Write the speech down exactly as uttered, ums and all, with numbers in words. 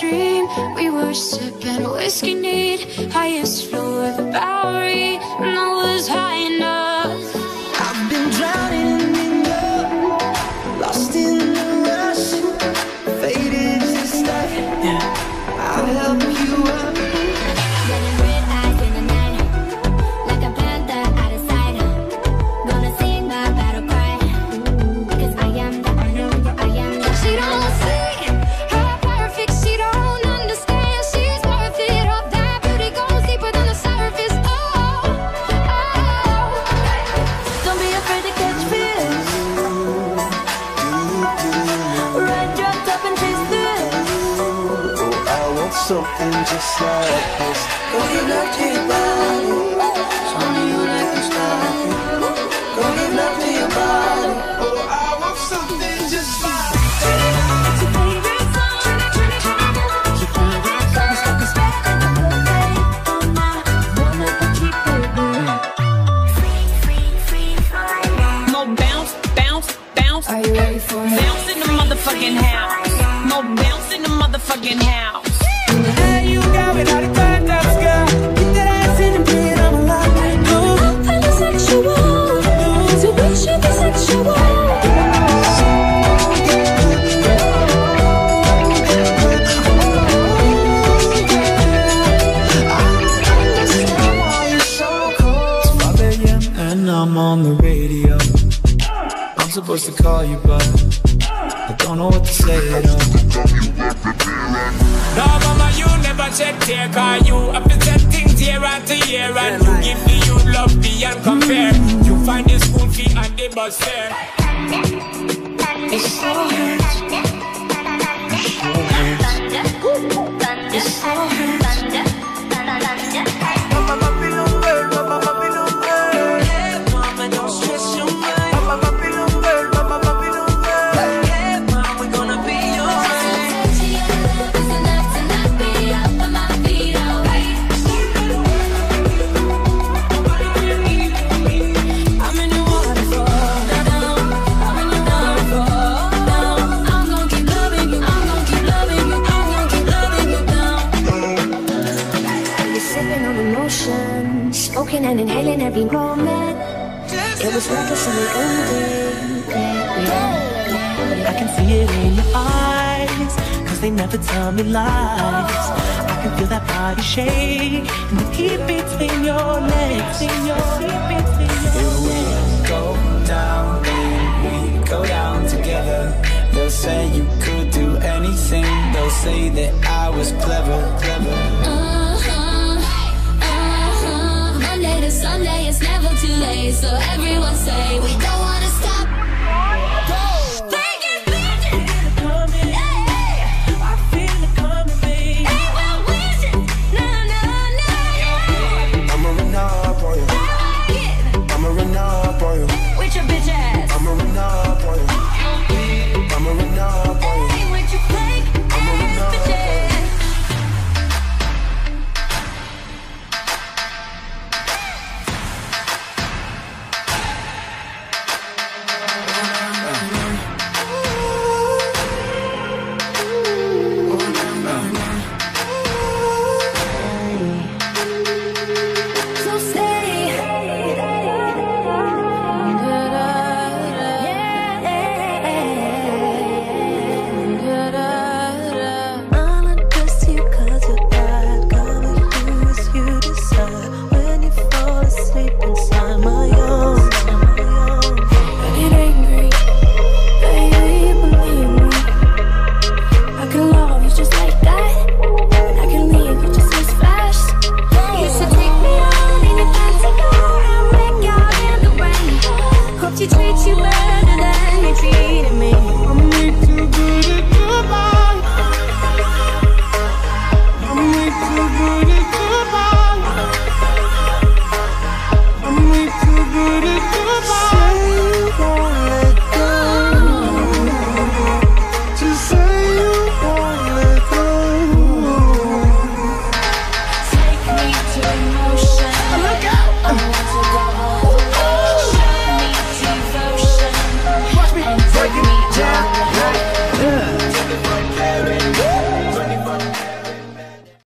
dream. We were sipping whiskey neat, highest floor of the Bowery, and I was high enough. I've been drowning in love, lost in the rush, faded to stuff. I'll help you up. Getting red eyes in the night, like a panther out of sight. Gonna sing my battle cry, because I am the unknown. I am the she don't see. Something just like this. Go get love to your body. Show me you like I'm starving. Go get love to your body. Oh, I want something just like this. Your favorite song. Your favorite song is like a spell in the night. Oh my, wanna keep it going. Free, free, free for life. Mo bounce, bounce, bounce. Are you ready for it? Bounce in the motherfucking house. Mo bounce in the motherfucking house. I'm on the radio. I'm supposed to call you, but I don't know what to say at all. No, mama, you never check here, cause you have been set things year after year, and you give me, you love me, and compare. You find the school fee and the bus fare. It so hurts. It so hurts. It so hurts. Mama, mama, no way, mama, mama, no way. Smoking and inhaling every moment. It was reckless and ending. I can see it in your eyes, cause they never tell me lies. I can feel that body shake and the heat between your legs. Here we go down, here we go down together. They'll say you could do anything. They'll say that I was clever, clever. Later, someday it's never too late, so everyone say we don't wanna stop. Goodbye.